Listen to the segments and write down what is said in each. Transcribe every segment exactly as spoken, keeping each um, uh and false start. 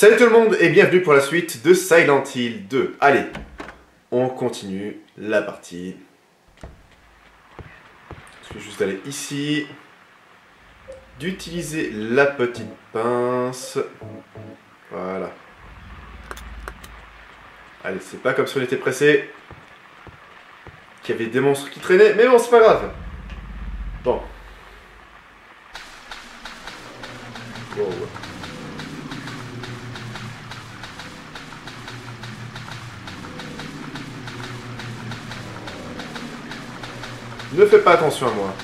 Salut tout le monde et bienvenue pour la suite de Silent Hill deux. Allez, on continue la partie. Je vais juste aller ici, d'utiliser la petite pince. Voilà. Allez, c'est pas comme si on était pressé, qu'il y avait des monstres qui traînaient, mais bon, c'est pas grave. Bon. Wow. Ne fais pas attention à moi.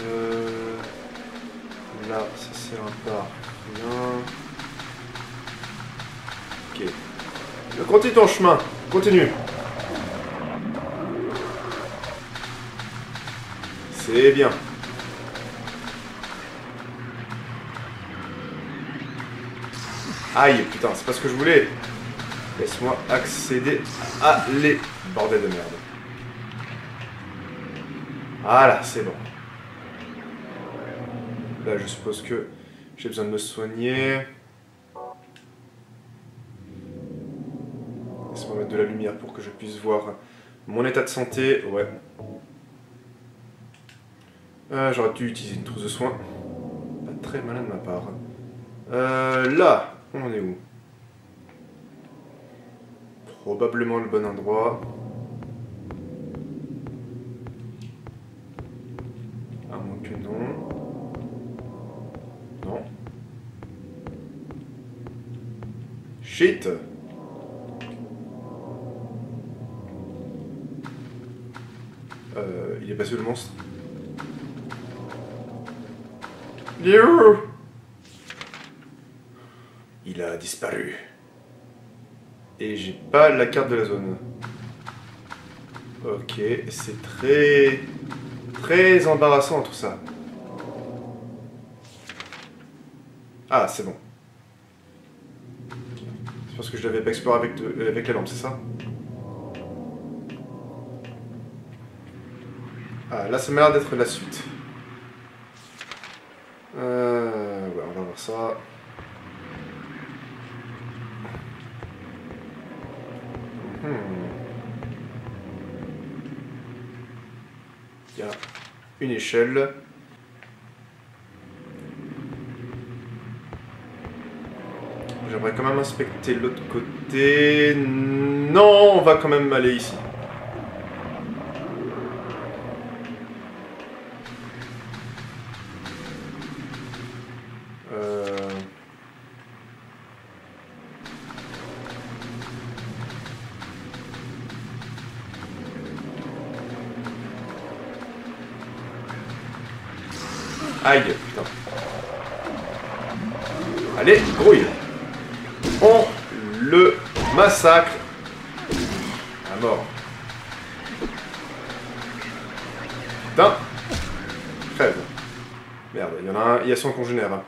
Euh... Là, ça sert à pas rien. Ok. Continue ton chemin. Continue. C'est bien. Aïe, putain, c'est pas ce que je voulais. Laisse-moi accéder à les bordels de merde. Voilà, c'est bon. Là, je suppose que j'ai besoin de me soigner. Laisse-moi mettre de la lumière pour que je puisse voir mon état de santé. Ouais. Euh, J'aurais dû utiliser une trousse de soins. Pas très malin de ma part. Euh, là, on est où? Probablement le bon endroit. À moins que non. Non. Shit! Euh, il est passé où le monstre? Il a disparu. Et j'ai pas la carte de la zone. Ok, c'est très... très embarrassant tout ça. Ah, c'est bon. C'est parce que je l'avais pas exploré avec, de, avec la lampe, c'est ça? Ah, là ça m'a l'air d'être la suite. Euh... Ouais, on va voir ça. Il y a une échelle. J'aimerais quand même inspecter l'autre côté. Non, on va quand même aller ici. Euh... Aïe, putain. Allez, grouille. On le massacre à mort. Putain. Crève. Merde, il y en a un, il y a son congénère. Hein.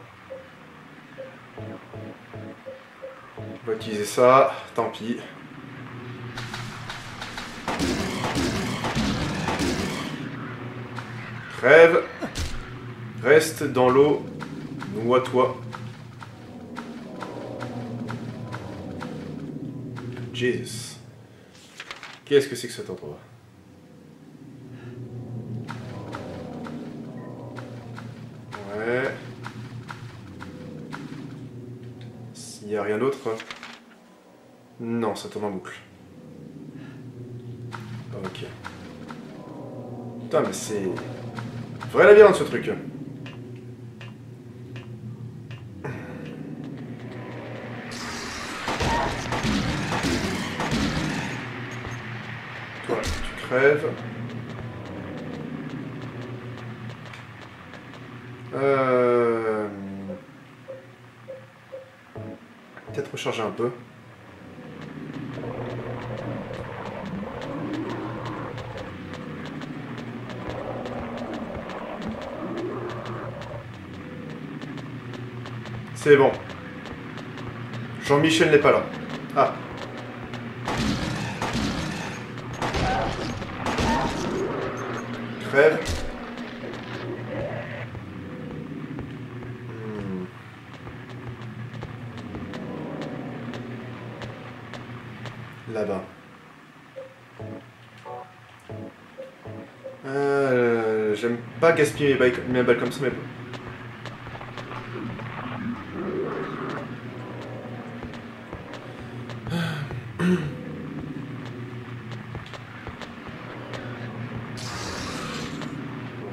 On va utiliser ça, tant pis. Crève. Reste dans l'eau, noie-toi. Jesus. Qu'est-ce que c'est que cet endroit? Ouais. S'il n'y a rien d'autre. Non, ça tombe en boucle. Ok. Putain, mais c'est... vrai labyrinthe ce truc. Euh... Peut-être recharger un peu. C'est bon. Jean-Michel n'est pas là. Ah. Crève. Hmm. là-bas. Euh, J'aime pas gaspiller mes balles, mes balles comme ça, mais...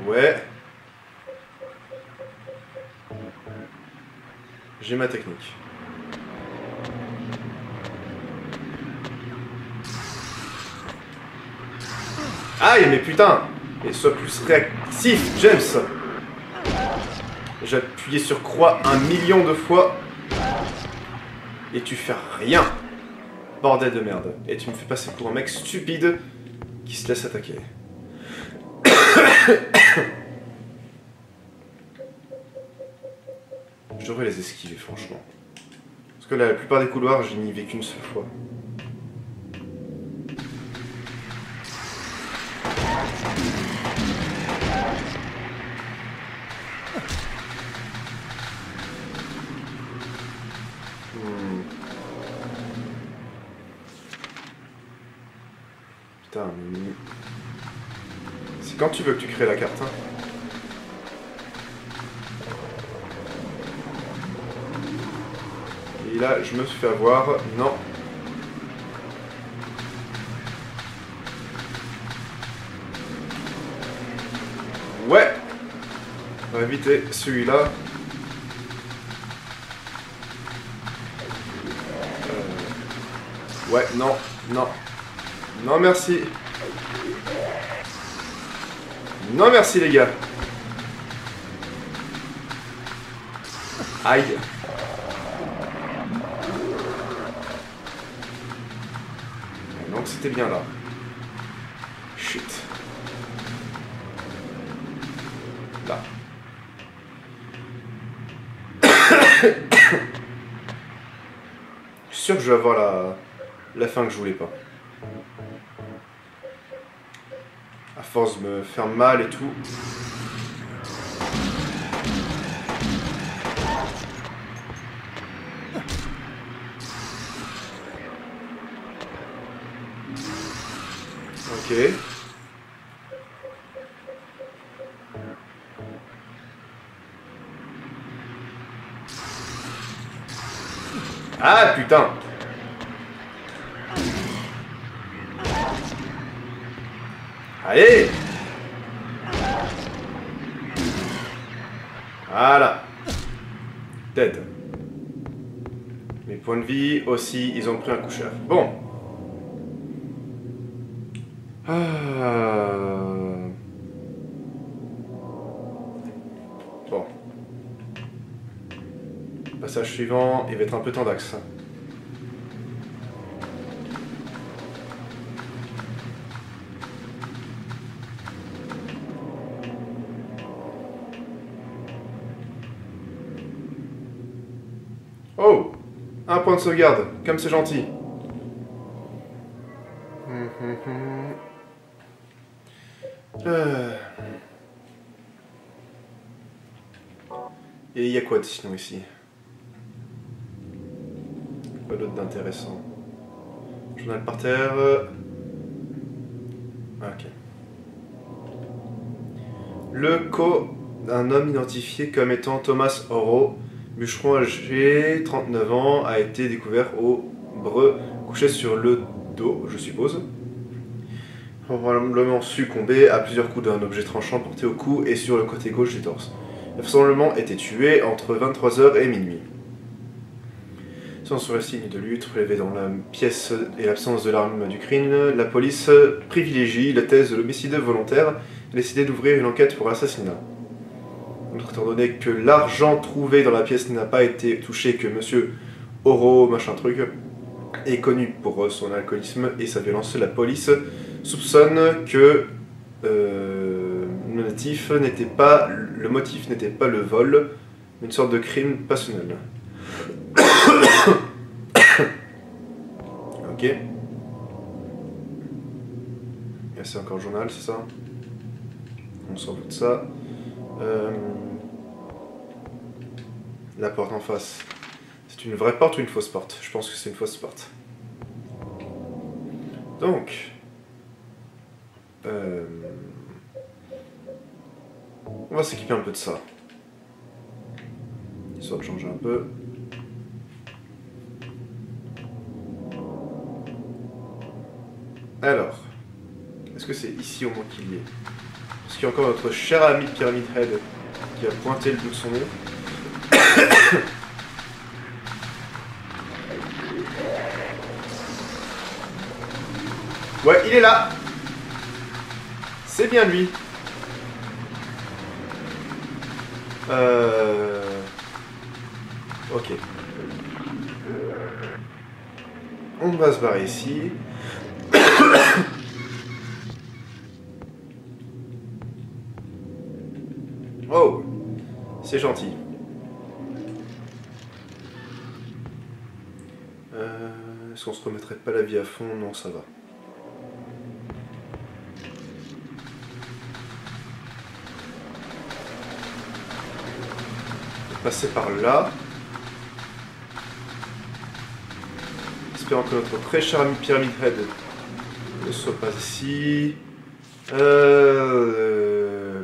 Ouais. J'ai ma technique. Aïe, mais putain! Et sois plus réactif, James! J'ai appuyé sur croix un million de fois. Et tu fais rien! Bordel de merde. Et tu me fais passer pour un mec stupide qui se laisse attaquer. Je devrais les esquiver, franchement. Parce que là, la plupart des couloirs, je n'y vais qu'une seule fois. Hmm. Putain, mais... C'est quand tu veux que tu crées la carte, hein? Et là, je me suis fait avoir. Non. Ouais. On va éviter celui-là. Euh, ouais, non, non. Non, merci. Non, merci, les gars. Aïe. C'était bien là. Shit. Là. Je suis sûr que je vais avoir la, la fin que je voulais pas. À force de me faire mal et tout. Ok. Ah putain. Allez. Voilà. Dead. Mes points de vie aussi, ils ont pris un coup cher. Bon. Euh... Bon. Passage suivant, il va être un peu tendax. Oh! Un point de sauvegarde, comme c'est gentil. Euh... Et il y a quoi de sinon ici? Quoi d'autre d'intéressant? Journal par terre... Ah, ok. Le co d'un homme identifié comme étant Thomas Oro, bûcheron âgé, trente-neuf ans, a été découvert au Breu, couché sur le dos, je suppose. Probablement succombé à plusieurs coups d'un objet tranchant porté au cou et sur le côté gauche du torse. Il a vraisemblablement été tué entre vingt-trois heures et minuit. Sans signe de lutte relevé dans la pièce et l'absence de l'arme du crime, la police privilégie la thèse de l'homicide volontaire et décide d'ouvrir une enquête pour assassinat. Étant donné que l'argent trouvé dans la pièce n'a pas été touché, que Monsieur Oro machin truc est connu pour son alcoolisme et sa violence, la police soupçonne que euh, le motif n'était pas le motif n'était pas le vol, une sorte de crime passionnel. Ok. C'est encore le journal, c'est ça? On s'en doute de ça. Euh, la porte en face. C'est une vraie porte ou une fausse porte? Je pense que c'est une fausse porte. Donc, euh, on va s'équiper un peu de ça, histoire de changer un peu. Alors, est-ce que c'est ici au moins qu'il y est? Parce qu'il y a encore notre cher ami Pyramid Head qui a pointé le bout de son nez. Ouais, il est là. C'est bien lui. Euh... Ok. On va se barrer ici. Oh, c'est gentil. Euh, Est-ce qu'on se remettrait pas la vie à fond? Non, ça va. Passer par là. Espérons que notre très cher ami Pyramid Head ne soit pas ici. Euh...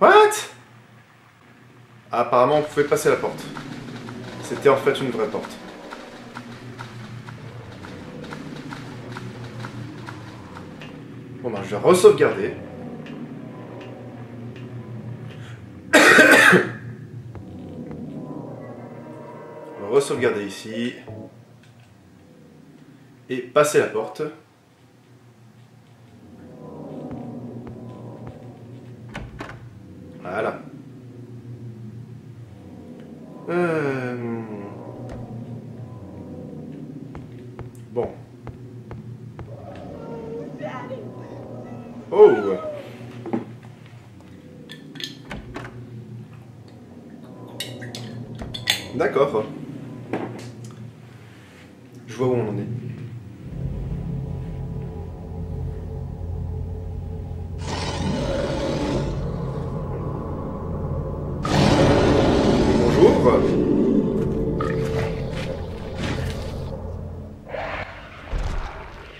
What? Ah, apparemment on pouvait passer la porte. C'était en fait une vraie porte. Bon ben je vais re-sauvegarder. Sauvegarder ici et passer la porte. Voilà. Euh... Bon. Oh. D'accord. Je vois où on en est. Bonjour.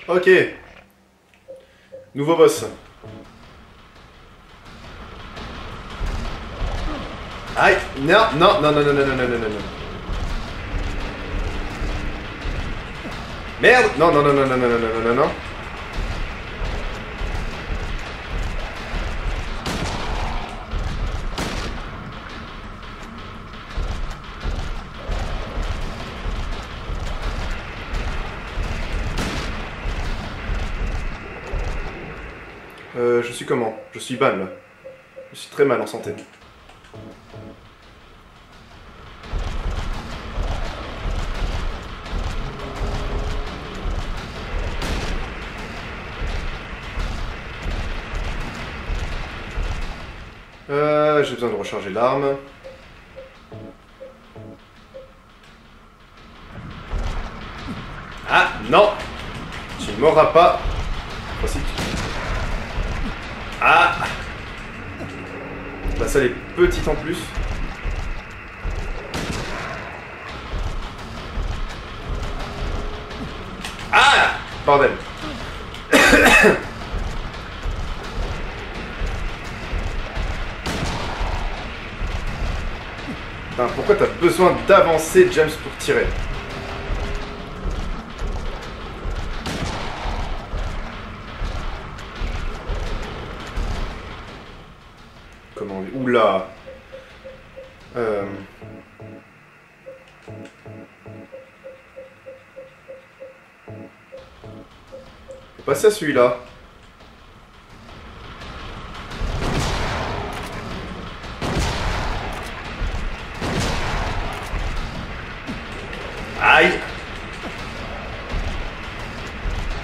Ok. Nouveau boss. Aïe. Non, non, non, non, non, non, non, non, non, non. Merde! Non, non, non, non, non, non, non, non, non, non. Euh, je suis comment? Je suis mal, là. Je suis très mal en santé. Euh, j'ai besoin de recharger l'arme. Ah non, tu ne m'auras pas. Voici. Ah, la salle est petite en plus. Ah, bordel. Pourquoi t'as besoin d'avancer, James, pour tirer? Comment on... Oula euh... Faut passer à celui-là.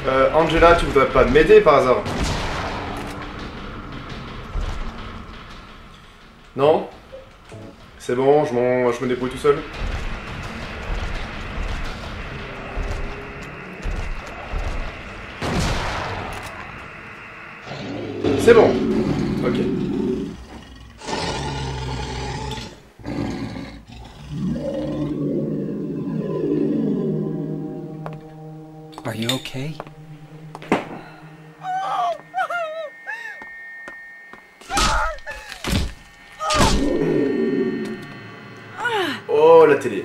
Euh, Angela, tu voudrais pas m'aider par hasard? Non? C'est bon, je, je me débrouille tout seul. C'est bon. Ok. Are you okay? Oh, la télé.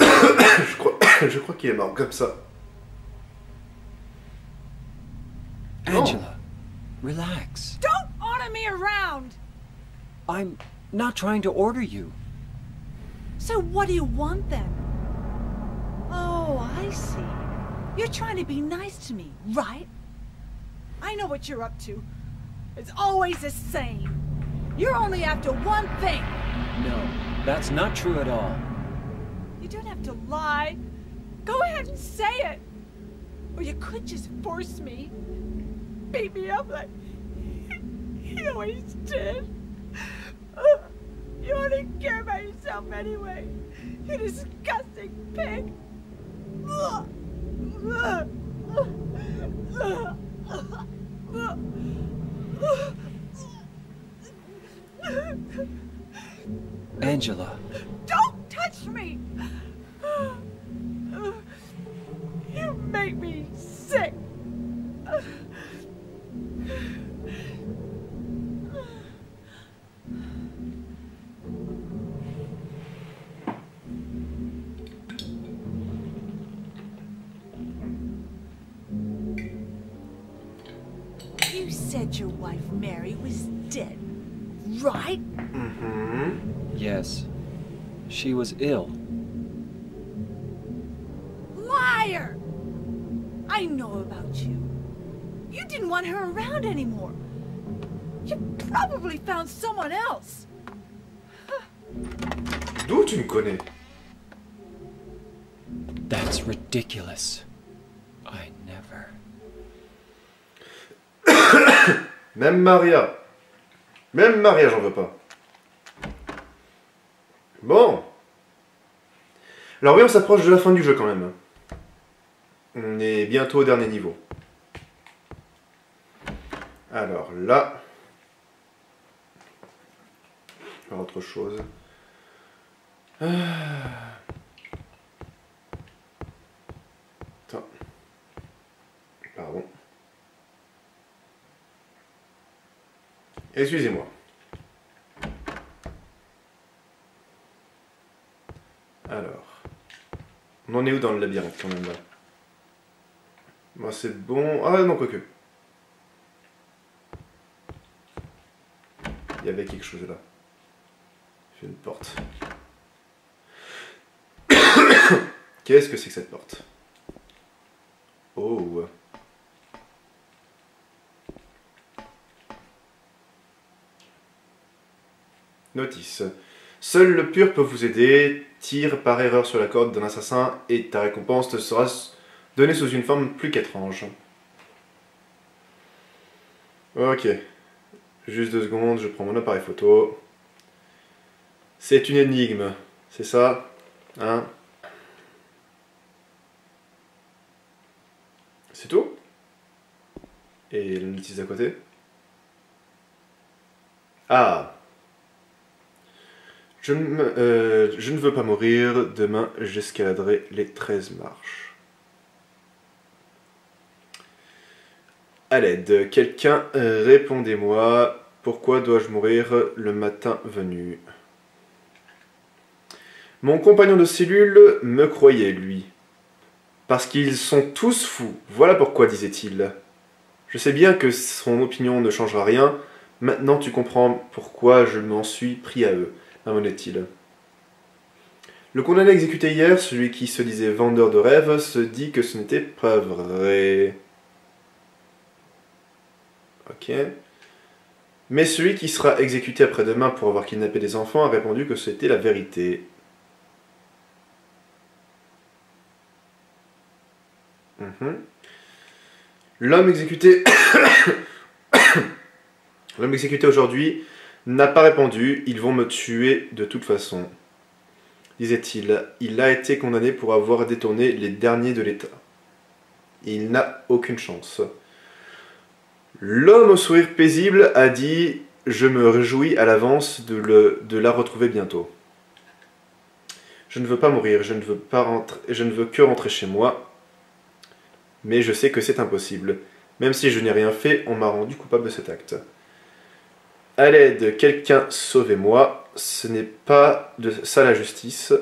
Je crois, je crois qu'il est mort comme ça. Angela, oh. Relax. Don't order me around. I'm not trying to order you. So what do you want then? Oh, I see. You're trying to be nice to me, right? I know what you're up to. It's always the same. You're only after one thing. No, that's not true at all. You don't have to lie. Go ahead and say it. Or you could just force me. Beat me up like he always did. Oh, you only care about yourself anyway. You disgusting pig. Oh, oh, oh, oh, oh. Angela. Don't touch me! You make me sick. You said your wife Mary was dead. Right? Mm-hmm. Yes. She was ill. Liar! I know about you. You didn't want her around anymore. You probably found someone else. D'où tu me connais? That's ridiculous. I never. Même Maria. Même Maria, j'en veux pas. Bon. Alors oui, on s'approche de la fin du jeu quand même. On est bientôt au dernier niveau. Alors là... Alors, autre chose. Ah. Attends. Pardon. Excusez-moi. Alors. On en est où dans le labyrinthe quand même là? Moi bon, c'est bon. Ah non, quoique. Il y avait quelque chose là. J'ai une porte. Qu'est-ce que c'est que cette porte? Oh. Notice. Seul le pur peut vous aider. Tire par erreur sur la corde d'un assassin et ta récompense te sera donnée sous une forme plus qu'étrange. Ok. Juste deux secondes, je prends mon appareil photo. C'est une énigme, c'est ça? Hein? C'est tout? Et la notice d'à côté? Ah! Je, me, euh, je ne veux pas mourir, demain j'escaladerai les treize marches. À l'aide, quelqu'un répondez-moi, pourquoi dois-je mourir le matin venu? Mon compagnon de cellule me croyait, lui. Parce qu'ils sont tous fous, voilà pourquoi, disait-il. Je sais bien que son opinion ne changera rien, maintenant tu comprends pourquoi je m'en suis pris à eux. Amène-t-il. Le condamné exécuté hier, celui qui se disait vendeur de rêves, se dit que ce n'était pas vrai. Ok. Mais celui qui sera exécuté après-demain pour avoir kidnappé des enfants a répondu que c'était la vérité. Mmh. L'homme exécuté... L'homme exécuté aujourd'hui... n'a pas répondu, ils vont me tuer de toute façon, disait-il. Il a été condamné pour avoir détourné les derniers de l'État. Il n'a aucune chance. L'homme au sourire paisible a dit « Je me réjouis à l'avance de, de la retrouver bientôt. Je ne veux pas mourir, je ne veux pas rentrer, je ne veux que rentrer chez moi. Mais je sais que c'est impossible. Même si je n'ai rien fait, on m'a rendu coupable de cet acte. À l'aide, quelqu'un sauvez-moi. Ce n'est pas de ça la justice.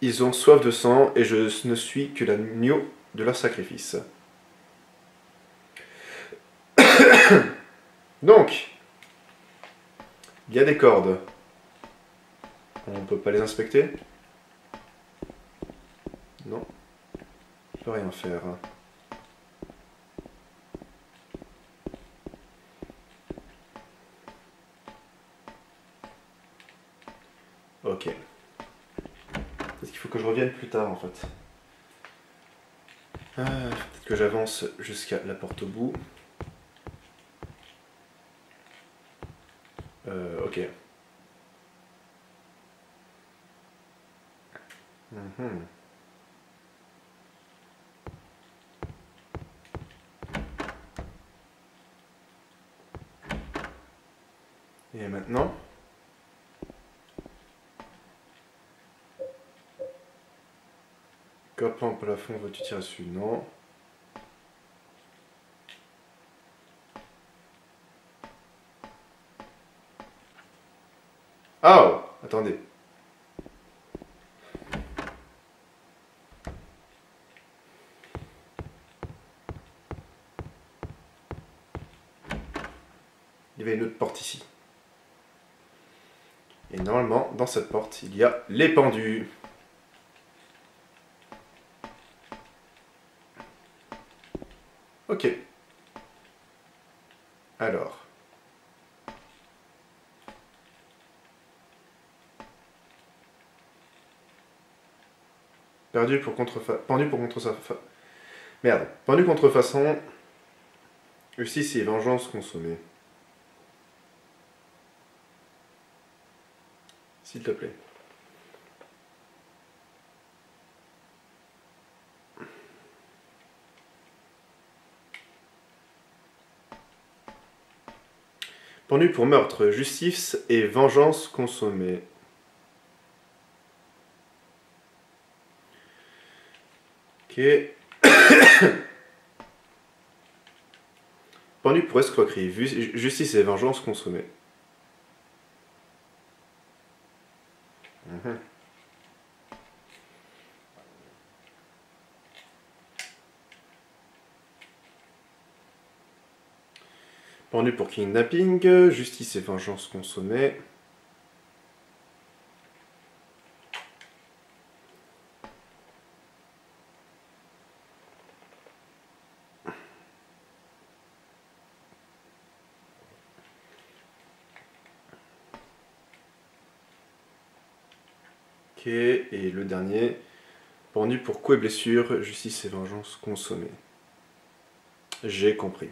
Ils ont soif de sang et je ne suis que l'agneau de leur sacrifice. Donc, il y a des cordes. On ne peut pas les inspecter? Non. Je ne peux rien faire. Ok. Est-ce qu'il faut que je revienne plus tard en fait? Ah, peut-être que j'avance jusqu'à la porte au bout. Euh, ok. Mmh. Et maintenant? Copain au plafond, veux-tu tirer dessus? Non. Oh, attendez. Il y avait une autre porte ici. Et normalement, dans cette porte, il y a les pendus. Ok. Alors. Perdu pour contrefa... Pendu pour contrefaçon. Merde. Pendu contrefaçon. Ici, c'est vengeance consommée. S'il te plaît. Pendu pour meurtre, justice et vengeance consommée. Ok. Pendu pour escroquerie, justice et vengeance consommée. Mmh. Pendu pour kidnapping, justice et vengeance consommée. Ok, et le dernier, pendu pour coups et blessures, justice et vengeance consommée. J'ai compris.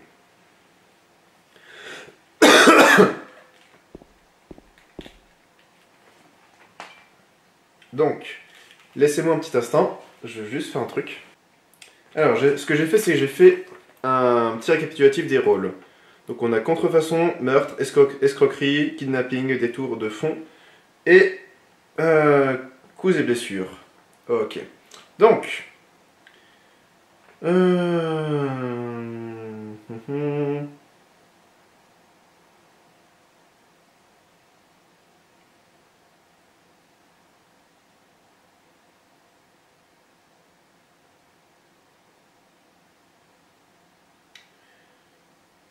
Donc, laissez-moi un petit instant, je vais juste faire un truc. Alors, ce que j'ai fait, c'est que j'ai fait un petit récapitulatif des rôles. Donc on a contrefaçon, meurtre, escro escroquerie, kidnapping, détour de fonds et euh, coups et blessures. Ok. Donc... Euh...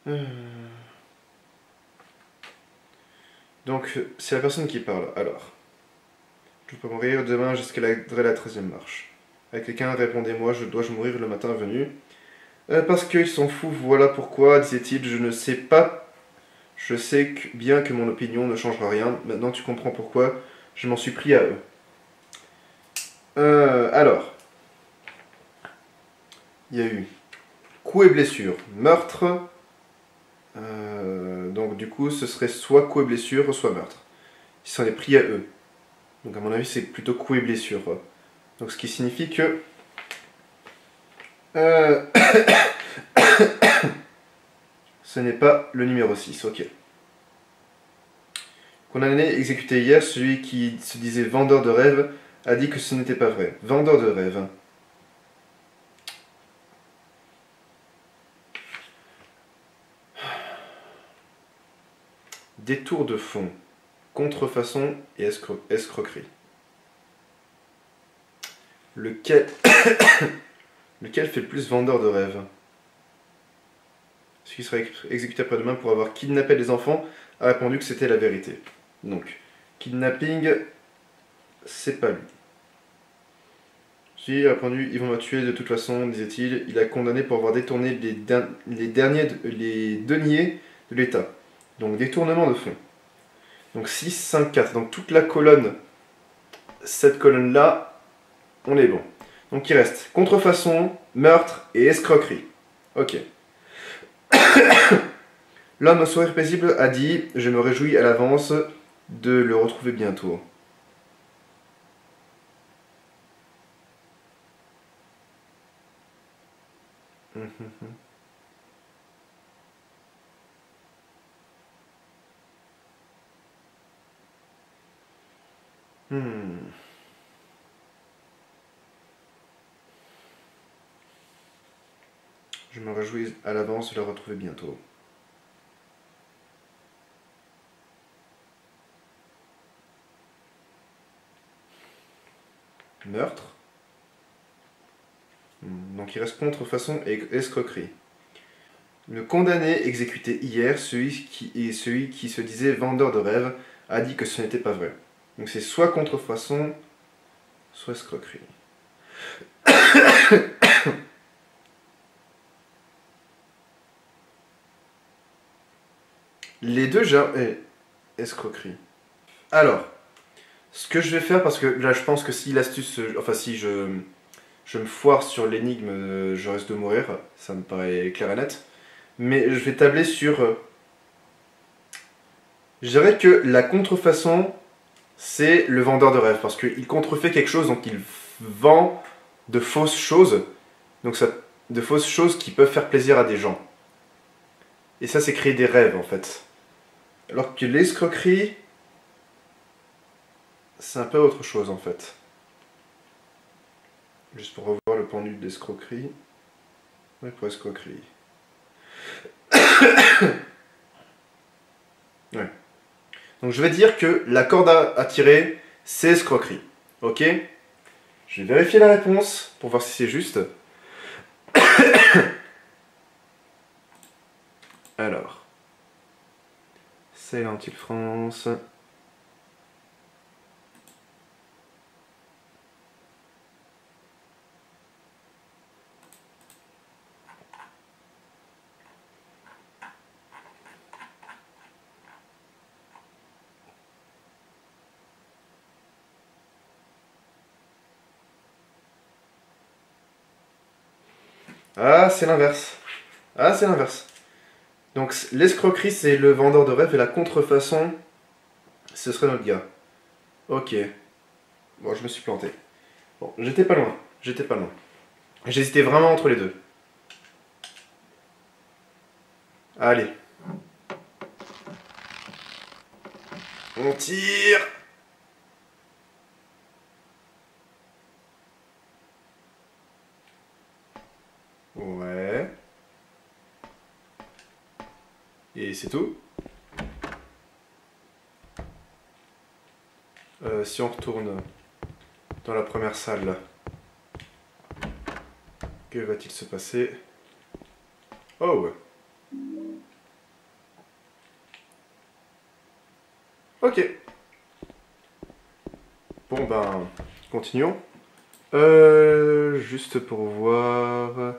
Mmh. Donc, c'est la personne qui parle. Alors, je peux mourir demain, j'escaladerai la treizième marche. À quelqu'un, répondez-moi, je dois-je mourir le matin venu? euh, Parce qu'ils sont fous, voilà pourquoi, disait-il, je ne sais pas. Je sais que, bien que mon opinion ne changera rien. Maintenant, tu comprends pourquoi je m'en suis pris à eux. Euh, alors, il y a eu coups et blessures, meurtre. Euh, donc du coup ce serait soit coups et blessures soit meurtre. Il s'en est pris à eux. Donc à mon avis c'est plutôt coups et blessures. Donc ce qui signifie que euh... ce n'est pas le numéro six, ok. Condamné, exécuté hier, celui qui se disait vendeur de rêves a dit que ce n'était pas vrai. Vendeur de rêves. Détour de fonds, contrefaçon et escro escroquerie. Lequel... Lequel fait plus vendeur de rêves? Ce qui sera exécuté après-demain pour avoir kidnappé les enfants a répondu que c'était la vérité. Donc, kidnapping, c'est pas lui. Celui-ci a répondu, ils vont me tuer de toute façon, disait-il. Il a condamné pour avoir détourné les, der les, derniers de les deniers de l'État. Donc, détournement de fonds. Donc, six, cinq, quatre. Donc, toute la colonne, cette colonne-là, on est bon. Donc, il reste contrefaçon, meurtre et escroquerie. Ok. L'homme au sourire paisible a dit « Je me réjouis à l'avance de le retrouver bientôt. » Mmh, mmh. Hmm. Je me réjouis à l'avance de la retrouver bientôt. Meurtre. Donc il reste contrefaçon et escroquerie. Le condamné exécuté hier, celui qui, et celui qui se disait vendeur de rêves, a dit que ce n'était pas vrai. Donc c'est soit contrefaçon, soit escroquerie. Les deux ja... Eh, escroquerie. Alors, ce que je vais faire, parce que là je pense que si l'astuce... Enfin si je, je me foire sur l'énigme, je risque de mourir. Ça me paraît clair et net. Mais je vais tabler sur... Je dirais que la contrefaçon... c'est le vendeur de rêve, parce qu'il contrefait quelque chose, donc il vend de fausses choses, donc ça, de fausses choses qui peuvent faire plaisir à des gens. Et ça, c'est créer des rêves, en fait. Alors que l'escroquerie, c'est un peu autre chose, en fait. Juste pour revoir le pendule d'escroquerie. Oui, pour escroquerie. Ouais. Donc je vais dire que la corde à tirer, c'est escroquerie. Ok? Je vais vérifier la réponse pour voir si c'est juste. Alors. Silent Hill France. Ah, c'est l'inverse. Ah, c'est l'inverse. Donc, l'escroquerie, c'est le vendeur de rêve, et la contrefaçon, ce serait notre gars. Ok. Bon, je me suis planté. Bon, j'étais pas loin. J'étais pas loin. J'hésitais vraiment entre les deux. Allez. On tire. Ouais. Et c'est tout. Euh, si on retourne dans la première salle, là, que va-t-il se passer? Oh ouais. Ok. Bon ben, continuons. Euh, juste pour voir...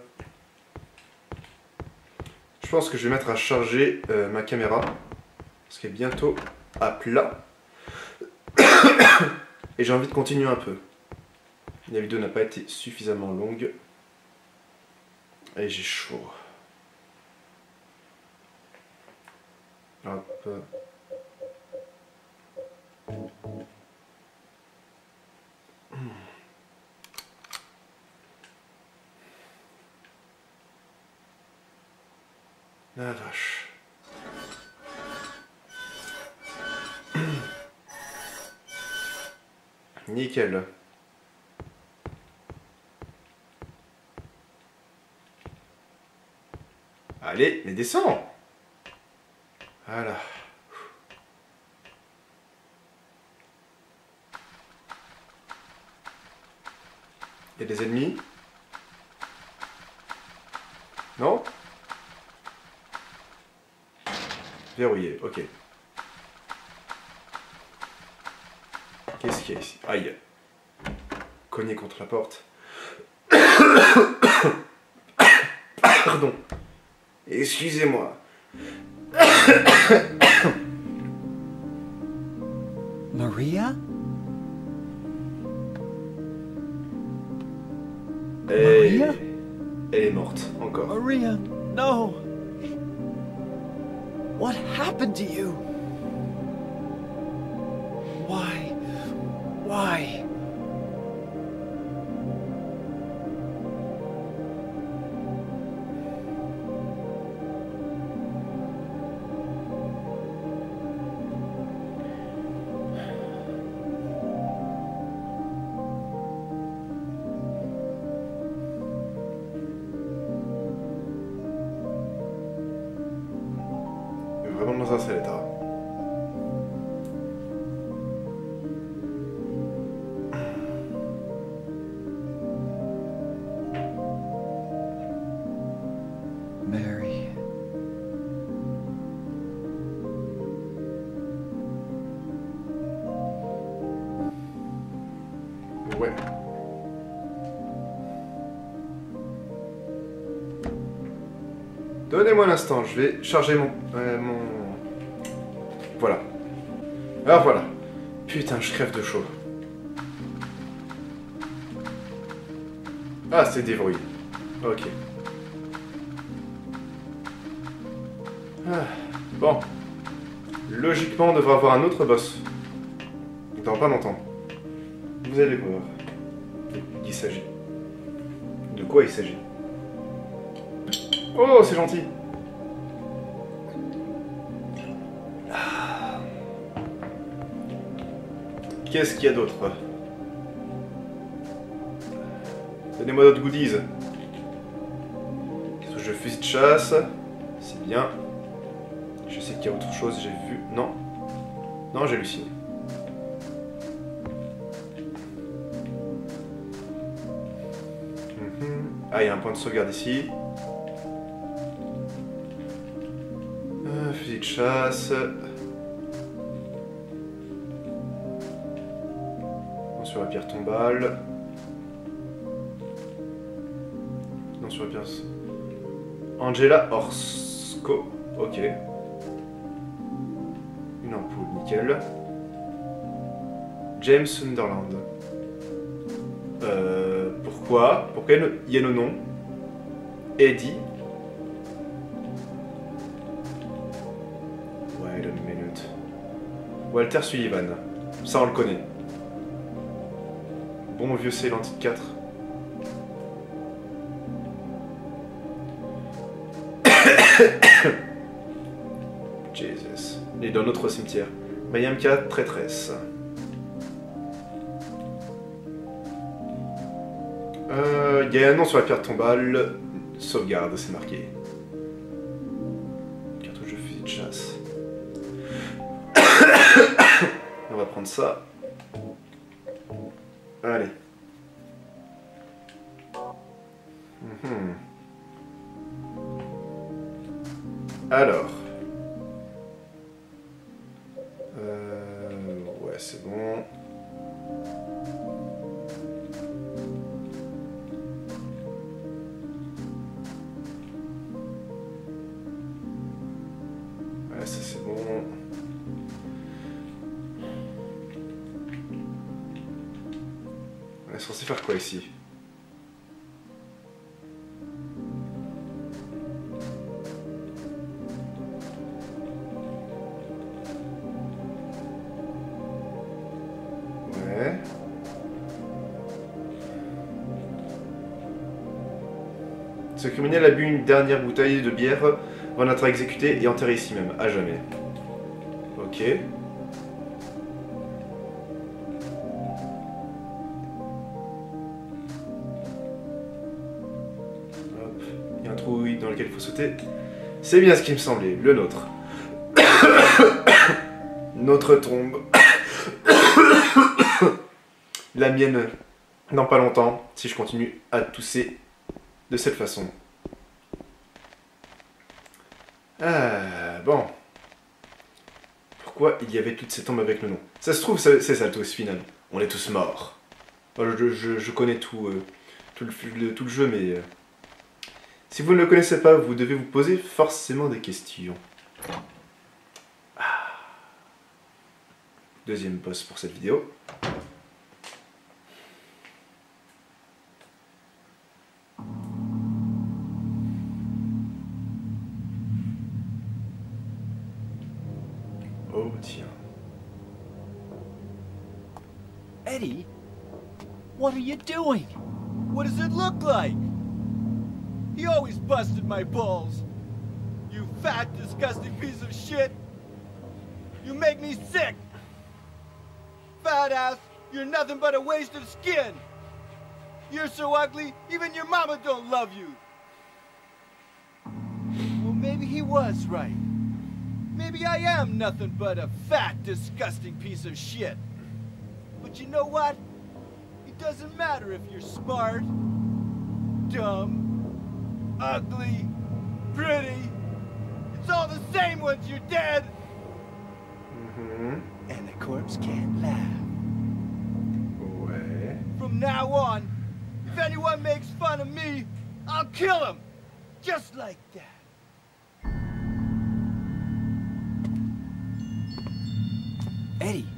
Je pense que je vais mettre à charger euh, ma caméra parce qu'elle est bientôt à plat et j'ai envie de continuer un peu. La vidéo n'a pas été suffisamment longue et j'ai chaud. Hop. La vache. Nickel. Allez, mais descends. Voilà. Il y a des ennemis? Non? Verrouillé, ok. Qu'est-ce qu'il y a ici? Aïe! Cogné contre la porte. Pardon. Excusez-moi. Maria? Et... Maria? Elle est morte, encore. Maria, non! What happened to you? Why? Why? Donnez-moi l'instant, je vais charger mon, euh, mon... Voilà. Alors voilà. Putain, je crève de chaud. Ah, c'est déverrouillé. Ok. Ah, bon. Logiquement, on devrait avoir un autre boss. Dans pas longtemps. Vous allez voir. Il s'agit. De quoi il s'agit? Oh, c'est gentil. Qu'est-ce qu'il y a d'autre? Donnez-moi d'autres goodies. Qu'est-ce que je fais de chasse? C'est bien. Je sais qu'il y a autre chose, j'ai vu. Non. Non, j'hallucine. Mm-hmm. Ah, il y a un point de sauvegarde ici. Fusil de chasse. Non sur la pierre tombale. Non sur la pierre... Angela Orsco. Ok. Une ampoule, nickel. James Sunderland. Euh, pourquoi? Pourquoi il y a nos noms? Eddie. Walter Sullivan, ça on le connaît. Bon vieux Silent Hill quatre. Jesus. Et dans notre cimetière. Mayam quatre, traîtresse. Euh, y a un nom sur la pierre tombale. Sauvegarde, c'est marqué. Cartouche de fusil de chasse. On va prendre ça. Allez. Mmh. Alors. Euh, ouais, c'est bon. Ouais, ça c'est bon. On est censé faire quoi ici? Ouais. Ce criminel a bu une dernière bouteille de bière avant d'être exécuté et enterré ici même, à jamais. Ok. Dans lequel il faut sauter. C'est bien ce qui me semblait, le nôtre. Notre tombe. La mienne, dans pas longtemps, si je continue à tousser de cette façon. Ah, bon. Pourquoi il y avait toutes ces tombes avec le nom? Ça se trouve, c'est ça le twist final. On est tous morts. Je, je, je connais tout, euh, tout, le, tout le jeu, mais... Euh, si vous ne le connaissez pas, vous devez vous poser forcément des questions. Ah. Deuxième boss pour cette vidéo. Oh tiens. Eddie, what are you doing? What does it look like? You always busted my balls. You fat, disgusting piece of shit. You make me sick. Fat ass, you're nothing but a waste of skin. You're so ugly, even your mama don't love you. Well, maybe he was right. Maybe I am nothing but a fat, disgusting piece of shit. But you know what? It doesn't matter if you're smart, dumb, ugly, pretty. It's all the same once you're dead. Mm-hmm. And the corpse can't laugh. Ouais. From now on, if anyone makes fun of me, I'll kill him. Just like that. Eddie,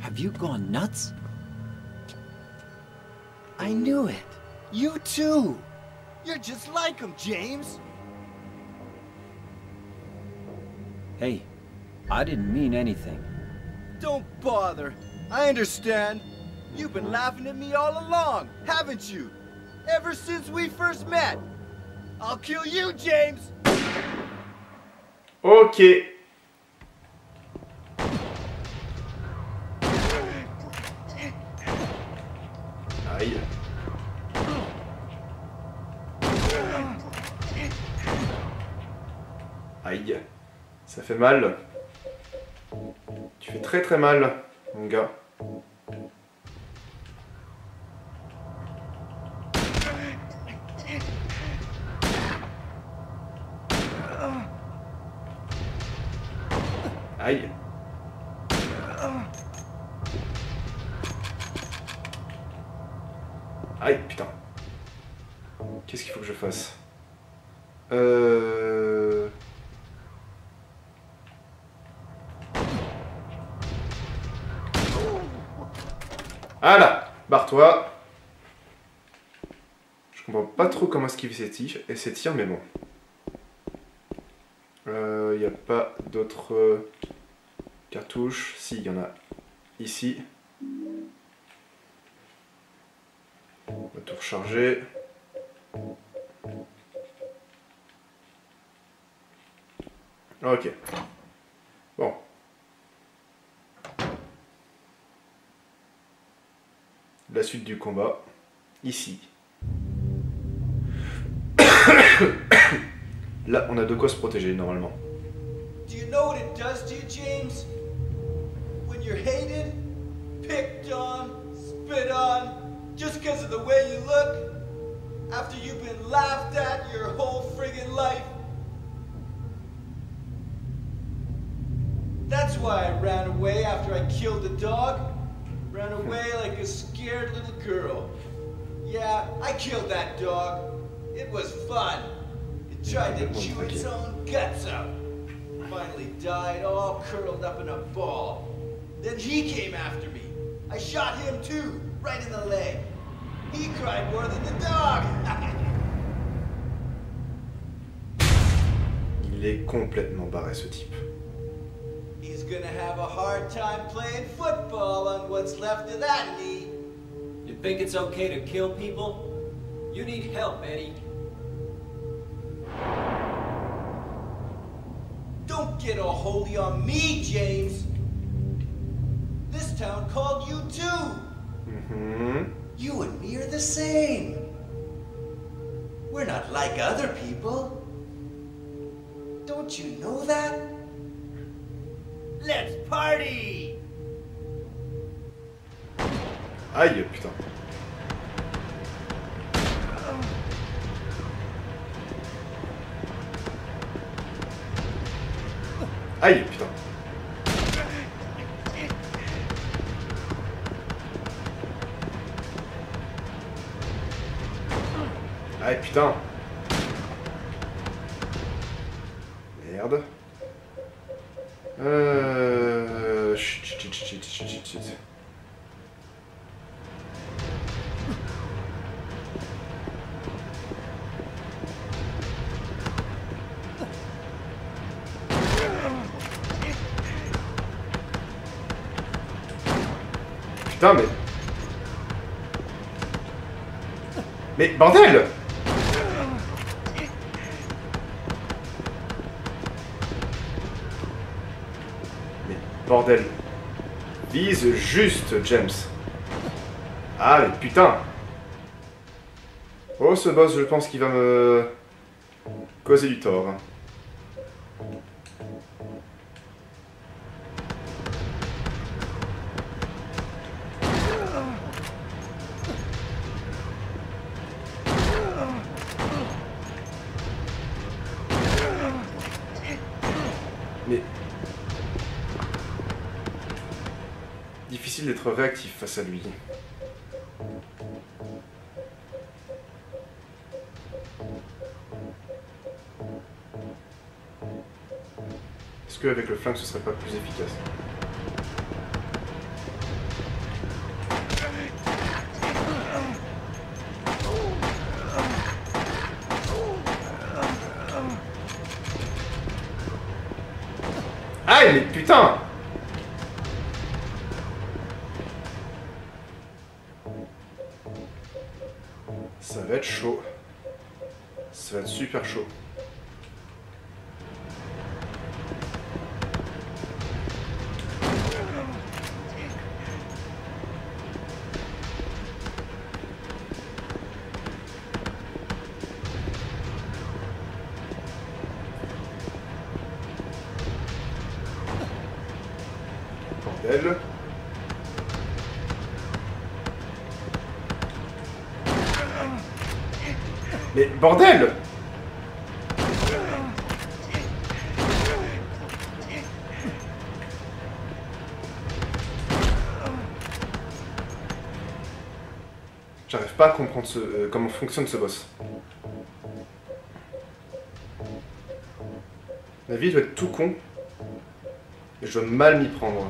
have you gone nuts? I knew it. You too. You're just like him, James. Hey, I didn't mean anything. Don't bother. I understand. You've been laughing at me all along, haven't you? Ever since we first met. I'll kill you, James. Okay. Aïe, ça fait mal. Tu fais très très mal, mon gars. Aïe. Aïe, putain. Qu'est-ce qu'il faut que je fasse? Euh... Ah là, barre-toi. Je comprends pas trop comment esquiver ces tirs, et ces tirs, mais bon. Euh, y a pas d'autres euh, cartouches. Si, il y en a ici. On va tout recharger. Ok. Bon. La suite du combat, ici. Là, on a de quoi se protéger normalement. Do you know what it does to you, James? When you're hated, picked on, spit on, just because of the way you look, after you've been laughed at your whole friggin' life. That's why I ran away after I killed the dog. Ran away like a scared little girl. Yeah, I killed that dog. It was fun. It tried to chew its own guts up. Finally died all curled up in a ball. Then he came after me. I shot him too, right in the leg. He cried more than the dog. Il est complètement barré, ce type. He's gonna have a hard time playing football on what's left of that knee. You think it's okay to kill people? You need help, Eddie. Don't get all holy on me, James. This town called you too. Mm-hmm. You and me are the same. We're not like other people. Don't you know that? Let's party! Aïe, putain. Aïe, putain. Aïe, putain. Merde. Euh... Chut, chut, chut, chut, chut, chut. Putain, mais... Mais bordel! Mais bordel. Vise juste, James. Ah, mais putain! Oh, ce boss, je pense qu'il va me... causer du tort. D'être réactif face à lui. Est-ce qu'avec le flingue ce serait pas plus efficace? Aïe, mais putain! Ça va être chaud. Ça va être super chaud. Bordel. Mais bordel! J'arrive pas à comprendre ce, euh, comment fonctionne ce boss. La vie doit être tout con. Et je dois mal m'y prendre.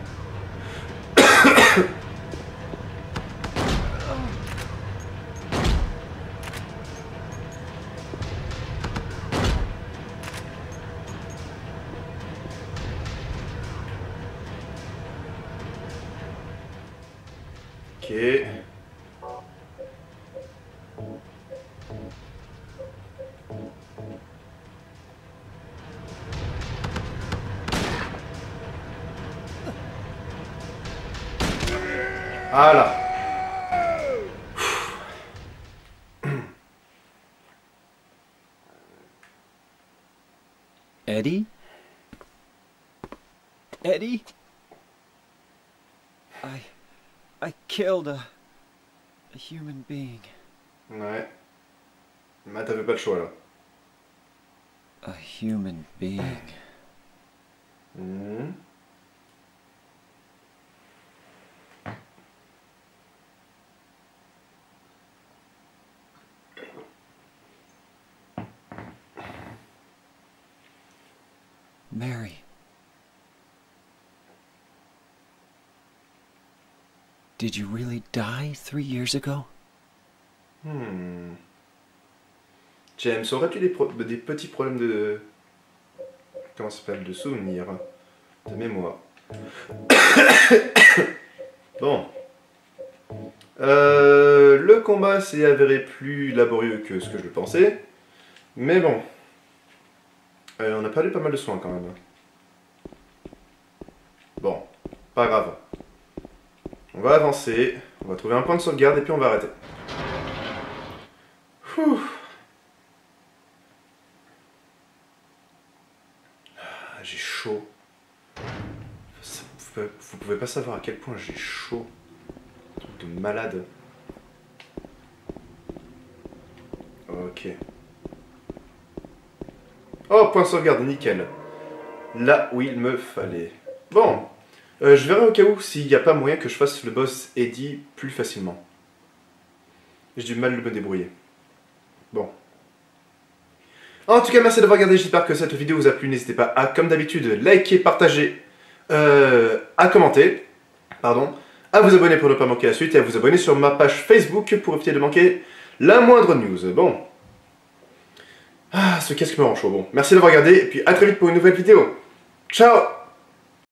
Okay. Ah là. Eddie? Eddie? I... I killed a, a human being. Ouais. Mais t'avais pas le choix là. A human being. Mmh. Mary. Did you really die three years ago? Hmm. James, aurais-tu des, pro des petits problèmes de... Comment ça s'appelle? De souvenirs. De mémoire. Bon. Euh, le combat s'est avéré plus laborieux que ce que je le pensais. Mais bon. Euh, on a perdu pas mal de soins quand même. Bon. Pas grave. On va avancer, on va trouver un point de sauvegarde et puis on va arrêter. Ouh. pouvez, vous pouvez pas savoir à quel point j'ai chaud. Un truc de malade. Ok. Oh, point de sauvegarde, nickel. Là où il me fallait. Bon, euh, je verrai au cas où s'il n'y a pas moyen que je fasse le boss Eddie plus facilement. J'ai du mal à me débrouiller. Bon. En tout cas, merci d'avoir regardé, j'espère que cette vidéo vous a plu. N'hésitez pas à, comme d'habitude, liker, partager, euh, à commenter, pardon, à vous abonner pour ne pas manquer la suite et à vous abonner sur ma page Facebook pour éviter de manquer la moindre news. Bon. Ah, ce casque me rend chaud. Bon, merci d'avoir regardé et puis à très vite pour une nouvelle vidéo. Ciao!